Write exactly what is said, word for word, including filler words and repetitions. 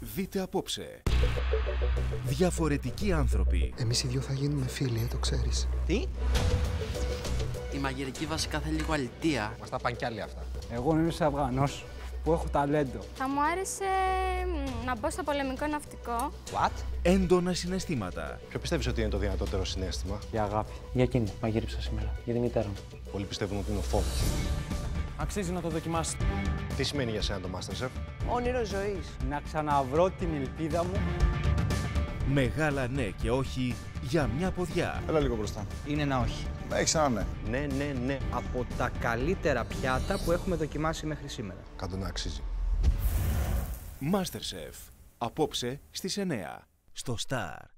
Δείτε απόψε. Διαφορετικοί άνθρωποι. Εμείς οι δυο θα γίνουμε φίλοι, το ξέρεις. Τι? Η μαγειρική βασικά θέλει λίγο αλητεία. Μας τα πάνε κι άλλοι αυτά. Εγώ είμαι ένας Αφγανός που έχω ταλέντο. Θα μου άρεσε να μπω στο πολεμικό ναυτικό. What? Έντονα συναισθήματα. Ποιο πιστεύεις ότι είναι το δυνατότερο συναίσθημα? Για αγάπη. Για εκείνη μαγείριψα σήμερα. Για τη μητέρα μου. Πολλοί πιστεύουν ότι είναι ο φόβος. Αξίζει να το δοκιμάσετε. Τι σημαίνει για σένα το MasterChef? Όνειρο ζωής. Να ξαναβρω την ελπίδα μου. Μεγάλα ναι και όχι για μια ποδιά. Έλα λίγο μπροστά. Είναι ένα όχι. Έχεις ένα ναι. Ναι, ναι, ναι. Από τα καλύτερα πιάτα που έχουμε δοκιμάσει μέχρι σήμερα. Κάτω να αξίζει. MasterChef. Απόψε στις εννιά. Στο Star.